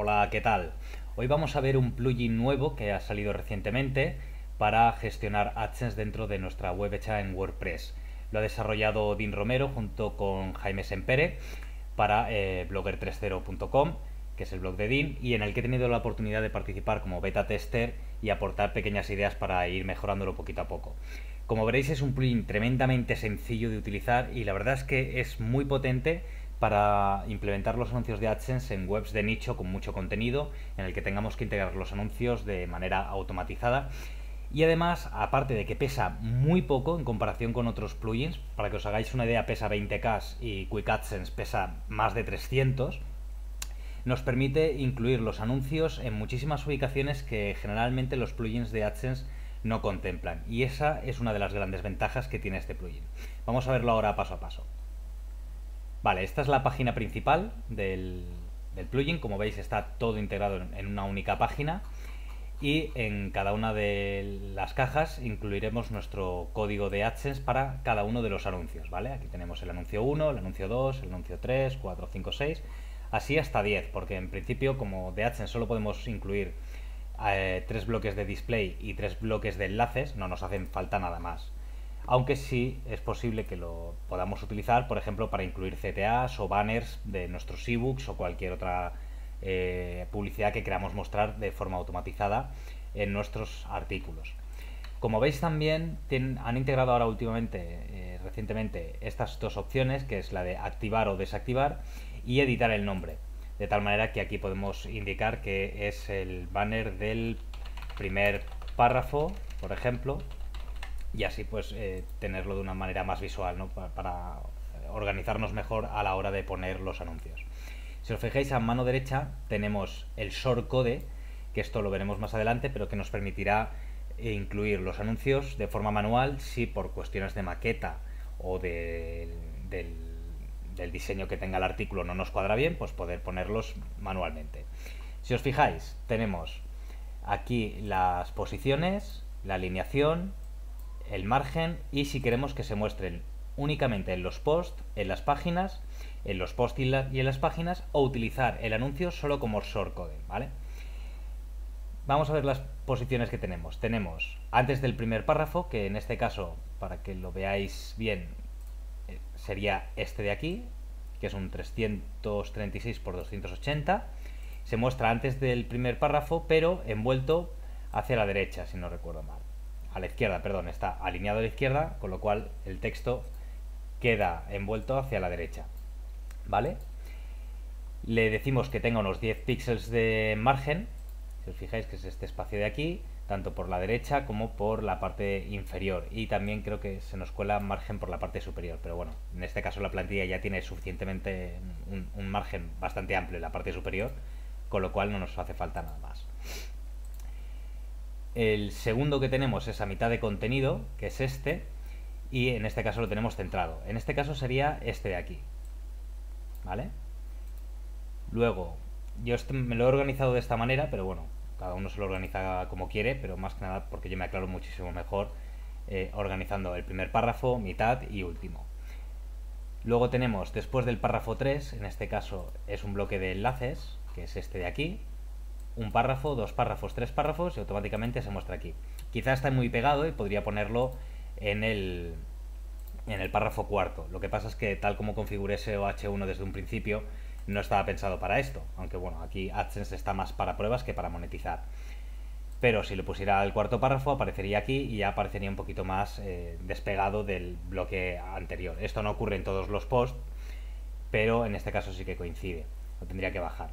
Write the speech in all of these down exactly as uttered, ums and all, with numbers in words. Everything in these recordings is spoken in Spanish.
Hola, ¿qué tal? Hoy vamos a ver un plugin nuevo que ha salido recientemente para gestionar AdSense dentro de nuestra web hecha en WordPress. Lo ha desarrollado Dean Romero junto con Jaime Sempere para eh, Blogger treinta punto com, que es el blog de Dean, y en el que he tenido la oportunidad de participar como beta tester y aportar pequeñas ideas para ir mejorándolo poquito a poco. Como veréis, es un plugin tremendamente sencillo de utilizar y la verdad es que es muy potente para implementar los anuncios de AdSense en webs de nicho con mucho contenido en el que tengamos que integrar los anuncios de manera automatizada. Y además, aparte de que pesa muy poco en comparación con otros plugins, para que os hagáis una idea, pesa veinte K y Quick AdSense pesa más de trescientos, nos permite incluir los anuncios en muchísimas ubicaciones que generalmente los plugins de AdSense no contemplan. Y esa es una de las grandes ventajas que tiene este plugin. Vamos a verlo ahora paso a paso. Vale, esta es la página principal del, del plugin. Como veis, está todo integrado en una única página y en cada una de las cajas incluiremos nuestro código de AdSense para cada uno de los anuncios, ¿vale? Aquí tenemos el anuncio uno, el anuncio dos, el anuncio tres, cuatro, cinco, seis, así hasta diez, porque en principio, como de AdSense solo podemos incluir eh, tres bloques de display y tres bloques de enlaces, no nos hacen falta nada más. Aunque sí es posible que lo podamos utilizar, por ejemplo, para incluir C T As o banners de nuestros ebooks o cualquier otra eh, publicidad que queramos mostrar de forma automatizada en nuestros artículos. Como veis también ten, han integrado ahora últimamente, eh, recientemente, estas dos opciones, que es la de activar o desactivar y editar el nombre. De tal manera que aquí podemos indicar que es el banner del primer párrafo, por ejemplo, y así pues eh, tenerlo de una manera más visual, ¿no? para, para organizarnos mejor a la hora de poner los anuncios. Si os fijáis, a mano derecha tenemos el shortcode, que esto lo veremos más adelante, pero que nos permitirá incluir los anuncios de forma manual si por cuestiones de maqueta o de, del, del diseño que tenga el artículo no nos cuadra bien, pues poder ponerlos manualmente. Si os fijáis, tenemos aquí las posiciones, la alineación, el margen, y si queremos que se muestren únicamente en los posts, en las páginas, en los posts y, la, y en las páginas, o utilizar el anuncio solo como shortcode, ¿vale? Vamos a ver las posiciones que tenemos. Tenemos antes del primer párrafo, que en este caso, para que lo veáis bien, sería este de aquí, que es un trescientos treinta y seis por doscientos ochenta. Se muestra antes del primer párrafo, pero envuelto hacia la derecha, si no recuerdo mal. A la izquierda, perdón, está alineado a la izquierda, con lo cual el texto queda envuelto hacia la derecha, ¿vale? Le decimos que tenga unos diez píxeles de margen, si os fijáis que es este espacio de aquí, tanto por la derecha como por la parte inferior, y también creo que se nos cuela margen por la parte superior, pero bueno, en este caso la plantilla ya tiene suficientemente un, un margen bastante amplio en la parte superior, con lo cual no nos hace falta nada más. El segundo que tenemos es a mitad de contenido, que es este, y en este caso lo tenemos centrado. En este caso sería este de aquí, ¿vale? Luego, yo me lo he organizado de esta manera, pero bueno, cada uno se lo organiza como quiere, pero más que nada porque yo me aclaro muchísimo mejor eh, organizando el primer párrafo, mitad y último. Luego tenemos, después del párrafo tres, en este caso es un bloque de enlaces, que es este de aquí, un párrafo, dos párrafos, tres párrafos, y automáticamente se muestra aquí. Quizá está muy pegado y podría ponerlo en el, en el párrafo cuarto. Lo que pasa es que tal como configuré S O H uno desde un principio, no estaba pensado para esto, aunque bueno, aquí AdSense está más para pruebas que para monetizar. Pero si lo pusiera al cuarto párrafo, aparecería aquí y ya aparecería un poquito más eh, despegado del bloque anterior. Esto no ocurre en todos los posts, pero en este caso sí que coincide. Lo tendría que bajar.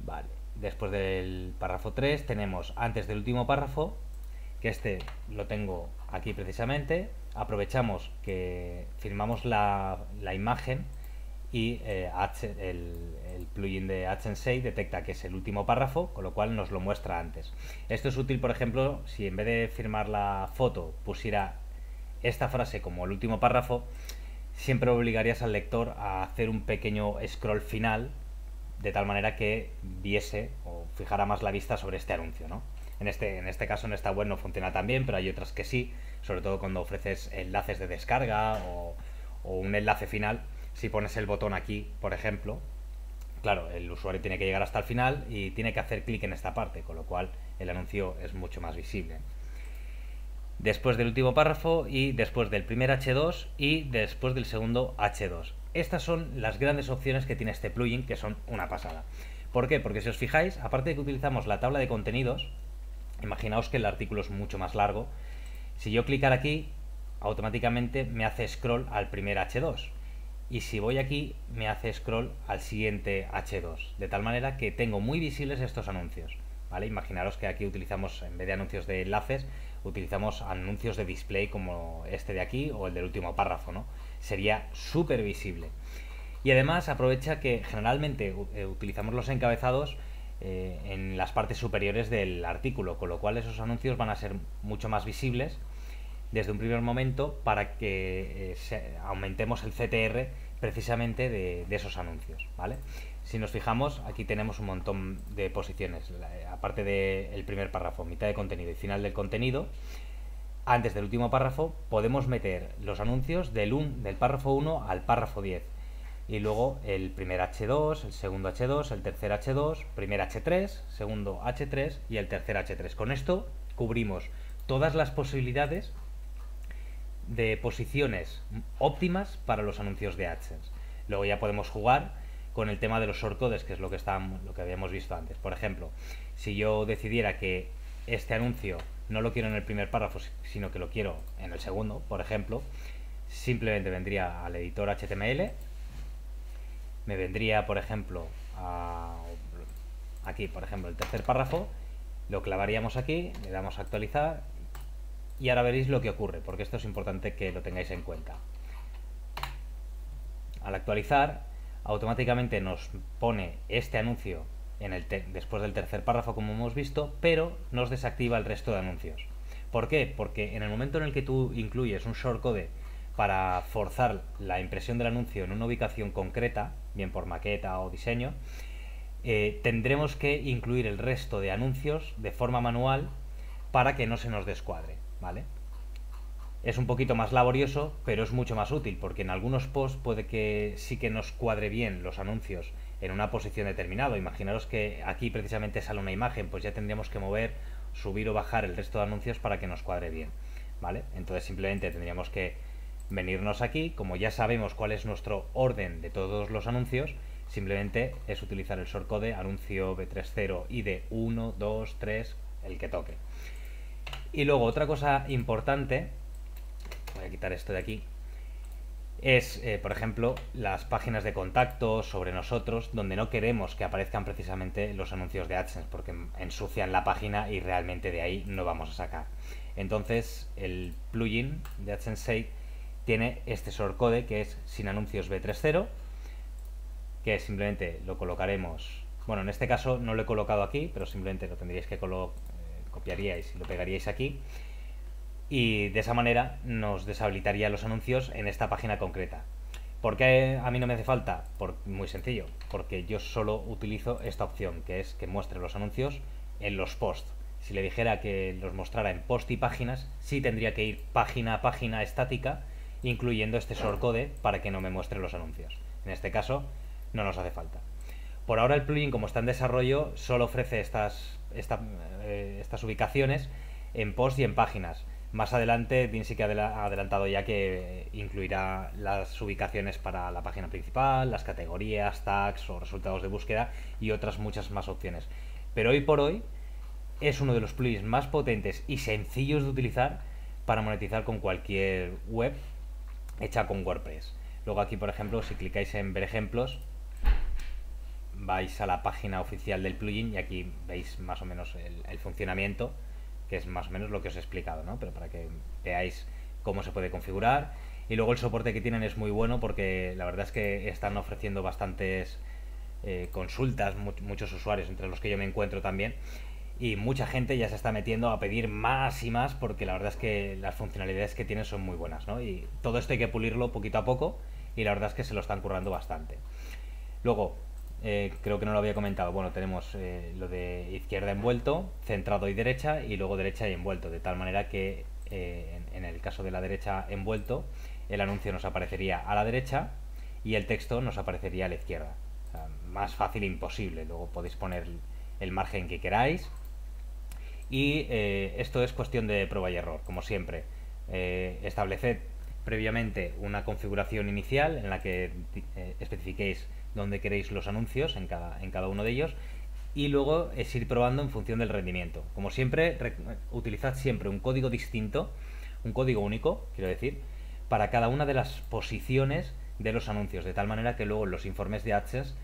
Vale. Después del párrafo tres tenemos antes del último párrafo, que este lo tengo aquí precisamente. Aprovechamos que firmamos la, la imagen y eh, el, el plugin de AdSensei detecta que es el último párrafo, con lo cual nos lo muestra antes. Esto es útil, por ejemplo, si en vez de firmar la foto pusiera esta frase como el último párrafo, siempre obligarías al lector a hacer un pequeño scroll final, de tal manera que viese o fijara más la vista sobre este anuncio, ¿no? En este, en este caso, en esta web no funciona tan bien, pero hay otras que sí, sobre todo cuando ofreces enlaces de descarga o, o un enlace final. Si pones el botón aquí, por ejemplo, Claro, el usuario tiene que llegar hasta el final y tiene que hacer clic en esta parte, con lo cual el anuncio es mucho más visible. Después del último párrafo y después del primer hache dos y después del segundo hache dos. Estas son las grandes opciones que tiene este plugin, que son una pasada. ¿Por qué? Porque si os fijáis, aparte de que utilizamos la tabla de contenidos, imaginaos que el artículo es mucho más largo. Si yo clicar aquí, automáticamente me hace scroll al primer hache dos. Y si voy aquí, me hace scroll al siguiente hache dos. De tal manera que tengo muy visibles estos anuncios. ¿Vale? Imaginaros que aquí utilizamos, en vez de anuncios de enlaces, utilizamos anuncios de display como este de aquí o el del último párrafo, ¿no? Sería súper visible. Y además aprovecha que generalmente eh, utilizamos los encabezados eh, en las partes superiores del artículo, con lo cual esos anuncios van a ser mucho más visibles desde un primer momento para que eh, se, aumentemos el ce te erre precisamente de, de esos anuncios, ¿vale? Si nos fijamos, aquí tenemos un montón de posiciones, aparte del primer párrafo, mitad de contenido y final del contenido. Antes del último párrafo podemos meter los anuncios del, un, del párrafo uno al párrafo diez. Y luego el primer hache dos, el segundo hache dos, el tercer hache dos, primer hache tres, segundo hache tres y el tercer hache tres. Con esto cubrimos todas las posibilidades de posiciones óptimas para los anuncios de AdSense. Luego ya podemos jugar con el tema de los shortcodes, que es lo que estábamos, lo que habíamos visto antes. Por ejemplo, si yo decidiera que este anuncio no lo quiero en el primer párrafo, sino que lo quiero en el segundo, por ejemplo, simplemente vendría al editor hache te eme ele, me vendría, por ejemplo, a, aquí, por ejemplo, el tercer párrafo, lo clavaríamos aquí, le damos a actualizar y ahora veréis lo que ocurre, porque esto es importante que lo tengáis en cuenta. Al actualizar, automáticamente nos pone este anuncio en el después del tercer párrafo, como hemos visto, pero nos desactiva el resto de anuncios. ¿Por qué? Porque en el momento en el que tú incluyes un shortcode para forzar la impresión del anuncio en una ubicación concreta, bien por maqueta o diseño, eh, tendremos que incluir el resto de anuncios de forma manual para que no se nos descuadre, ¿vale? Es un poquito más laborioso, pero es mucho más útil, porque en algunos posts puede que sí que nos cuadre bien los anuncios en una posición determinada. Imaginaros que aquí precisamente sale una imagen, pues ya tendríamos que mover, subir o bajar el resto de anuncios para que nos cuadre bien, ¿vale? Entonces simplemente tendríamos que venirnos aquí, como ya sabemos cuál es nuestro orden de todos los anuncios, simplemente es utilizar el shortcode anuncio be treinta y de uno, dos, tres, el que toque. Y luego otra cosa importante, voy a quitar esto de aquí, es, eh, por ejemplo, las páginas de contacto sobre nosotros, donde no queremos que aparezcan precisamente los anuncios de AdSense, porque ensucian la página y realmente de ahí no vamos a sacar. Entonces, el plugin de AdSensei tiene este shortcode que es sin anuncios be treinta, que simplemente lo colocaremos, bueno, en este caso no lo he colocado aquí, pero simplemente lo tendríais que colo- eh, copiaríais y lo pegaríais aquí. Y de esa manera nos deshabilitaría los anuncios en esta página concreta. ¿Por qué a mí no me hace falta? Por, muy sencillo, porque yo solo utilizo esta opción, que es que muestre los anuncios en los posts. Si le dijera que los mostrara en post y páginas, sí tendría que ir página a página estática, incluyendo este shortcode para que no me muestre los anuncios. En este caso, no nos hace falta. Por ahora el plugin, como está en desarrollo, solo ofrece estas, esta, eh, estas ubicaciones en post y en páginas. Más adelante, Dean sí que ha adelantado ya que incluirá las ubicaciones para la página principal, las categorías, tags o resultados de búsqueda y otras muchas más opciones. Pero hoy por hoy es uno de los plugins más potentes y sencillos de utilizar para monetizar con cualquier web hecha con WordPress. Luego aquí, por ejemplo, si clicáis en ver ejemplos, vais a la página oficial del plugin y aquí veis más o menos el, el funcionamiento, que es más o menos lo que os he explicado, ¿no? Pero para que veáis cómo se puede configurar. Y luego el soporte que tienen es muy bueno, porque la verdad es que están ofreciendo bastantes eh, consultas, mu muchos usuarios, entre los que yo me encuentro también, y mucha gente ya se está metiendo a pedir más y más, porque la verdad es que las funcionalidades que tienen son muy buenas, ¿no? Y todo esto hay que pulirlo poquito a poco, y la verdad es que se lo están currando bastante. Luego, Eh, creo que no lo había comentado, bueno, tenemos eh, lo de izquierda envuelto, centrado y derecha, y luego derecha y envuelto, de tal manera que eh, en, en el caso de la derecha envuelto, el anuncio nos aparecería a la derecha y el texto nos aparecería a la izquierda. O sea, más fácil imposible. Luego podéis poner el margen que queráis. Y eh, esto es cuestión de prueba y error, como siempre. Eh, estableced previamente una configuración inicial en la que eh, especifiquéis dónde queréis los anuncios en cada, en cada uno de ellos, y luego es ir probando en función del rendimiento. Como siempre, re, utilizad siempre un código distinto, un código único, quiero decir, para cada una de las posiciones de los anuncios, de tal manera que luego en los informes de AdSense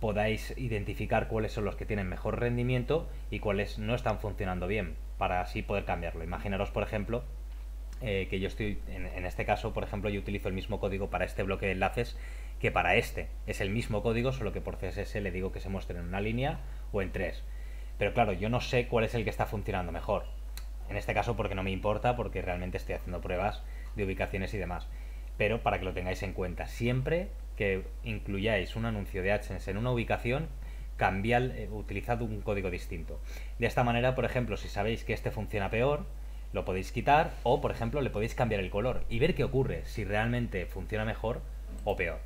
podáis identificar cuáles son los que tienen mejor rendimiento y cuáles no están funcionando bien, para así poder cambiarlo. Imaginaros, por ejemplo, eh, que yo estoy, en, en este caso, por ejemplo, yo utilizo el mismo código para este bloque de enlaces que para este. Es el mismo código, solo que por C S S le digo que se muestre en una línea o en tres. Pero claro, yo no sé cuál es el que está funcionando mejor. En este caso, porque no me importa, porque realmente estoy haciendo pruebas de ubicaciones y demás. Pero para que lo tengáis en cuenta, siempre que incluyáis un anuncio de AdSense en una ubicación, cambiad, eh, utilizad un código distinto. De esta manera, por ejemplo, si sabéis que este funciona peor, lo podéis quitar o, por ejemplo, le podéis cambiar el color y ver qué ocurre, si realmente funciona mejor o peor.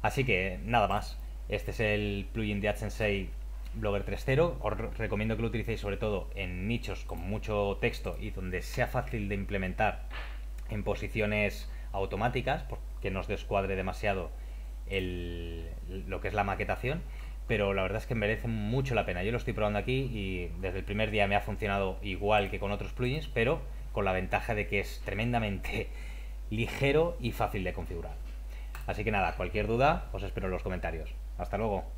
Así que, nada más. Este es el plugin de AdSensei Blogger treinta. Os recomiendo que lo utilicéis sobre todo en nichos con mucho texto y donde sea fácil de implementar en posiciones automáticas, porque no os descuadre demasiado El, lo que es la maquetación, pero la verdad es que merece mucho la pena. Yo lo estoy probando aquí y desde el primer día me ha funcionado igual que con otros plugins, pero con la ventaja de que es tremendamente ligero y fácil de configurar. Así que nada, cualquier duda os espero en los comentarios. Hasta luego.